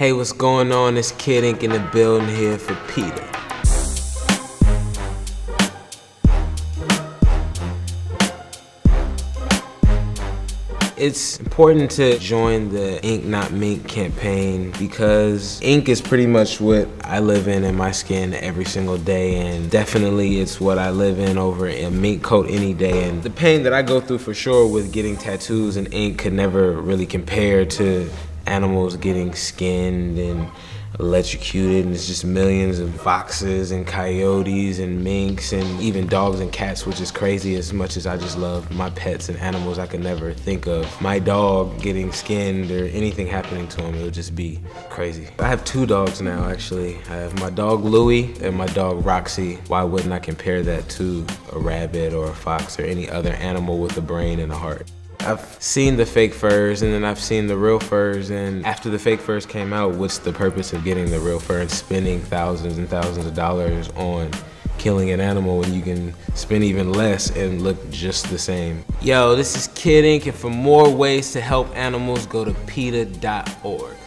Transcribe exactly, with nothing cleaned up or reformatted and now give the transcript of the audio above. Hey, what's going on? It's Kid Ink in the building here for PETA. It's important to join the Ink Not Mink campaign because ink is pretty much what I live in in my skin every single day, and definitely it's what I live in over a mink coat any day. And the pain that I go through for sure with getting tattoos and ink could never really compare to animals getting skinned and electrocuted, and it's just millions of foxes and coyotes and minks and even dogs and cats, which is crazy. As much as I just love my pets and animals, I could never think of my dog getting skinned or anything happening to him. It would just be crazy. I have two dogs now, actually. I have my dog Louie and my dog Roxy. Why wouldn't I compare that to a rabbit or a fox or any other animal with a brain and a heart? I've seen the fake furs, and then I've seen the real furs, and after the fake furs came out, what's the purpose of getting the real fur and spending thousands and thousands of dollars on killing an animal when you can spend even less and look just the same? Yo, this is Kid Ink, and for more ways to help animals, go to PETA dot org.